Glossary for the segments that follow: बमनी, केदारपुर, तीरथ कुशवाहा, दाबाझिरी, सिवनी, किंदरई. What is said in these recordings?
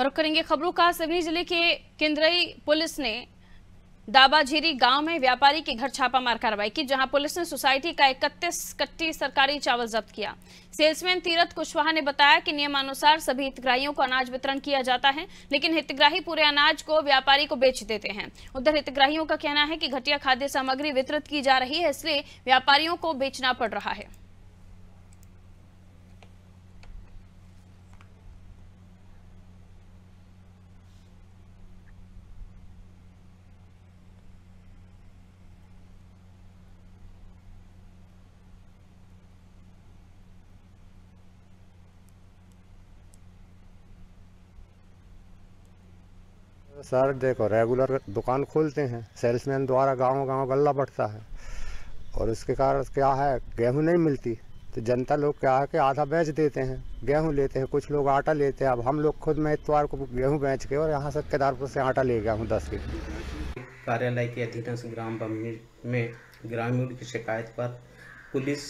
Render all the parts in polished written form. और करेंगे खबरों का। सिवनी जिले के किंदरई पुलिस ने दाबाझिरी गांव में व्यापारी के घर छापामार कार्रवाई की, जहां पुलिस ने सोसाइटी का 31 कट्टी सरकारी चावल जब्त किया। सेल्समैन तीरथ कुशवाहा ने बताया कि नियमानुसार सभी हितग्राहियों को अनाज वितरण किया जाता है, लेकिन हितग्राही पूरे अनाज को व्यापारी को बेच देते हैं। उधर हितग्राहियों का कहना है कि घटिया खाद्य सामग्री वितरित की जा रही है, इसलिए व्यापारियों को बेचना पड़ रहा है। सर देखो, रेगुलर दुकान खोलते हैं, सेल्समैन द्वारा गांव गांव गल्ला बढ़ता है और उसके कारण क्या है, गेहूं नहीं मिलती तो जनता लोग क्या है कि आधा बेच देते हैं, गेहूं लेते हैं, कुछ लोग आटा लेते हैं। अब हम लोग खुद में इतवार को गेहूं बेच के और यहां से केदारपुर से आटा ले गया हूं 10 किलो। कार्यालय के अधीनस्थ ग्राम बमनी में ग्रामीण की शिकायत पर पुलिस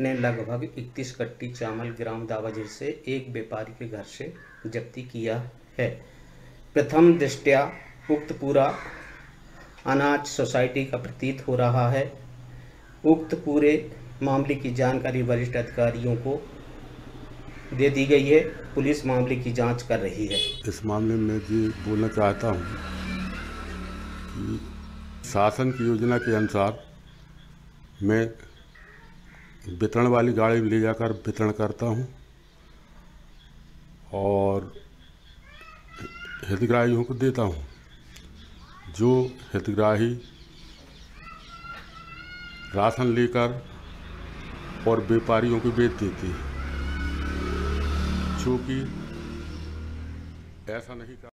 ने लगभग 31 कट्टी चावल ग्राम दाबाझिरी से एक व्यापारी के घर से जब्ती किया है। प्रथम दृष्टया उक्त पूरा अनाज सोसाइटी का प्रतीत हो रहा है। उक्त पूरे मामले की जानकारी वरिष्ठ अधिकारियों को दे दी गई है। पुलिस मामले की जांच कर रही है। इस मामले में जी बोलना चाहता हूँ, शासन की योजना के अनुसार मैं वितरण वाली गाड़ी में ले जाकर वितरण करता हूँ और हितग्राहियों को देता हूँ। जो हितग्राही राशन लेकर और व्यापारियों को बेच देते हैं, जो कि ऐसा नहीं कर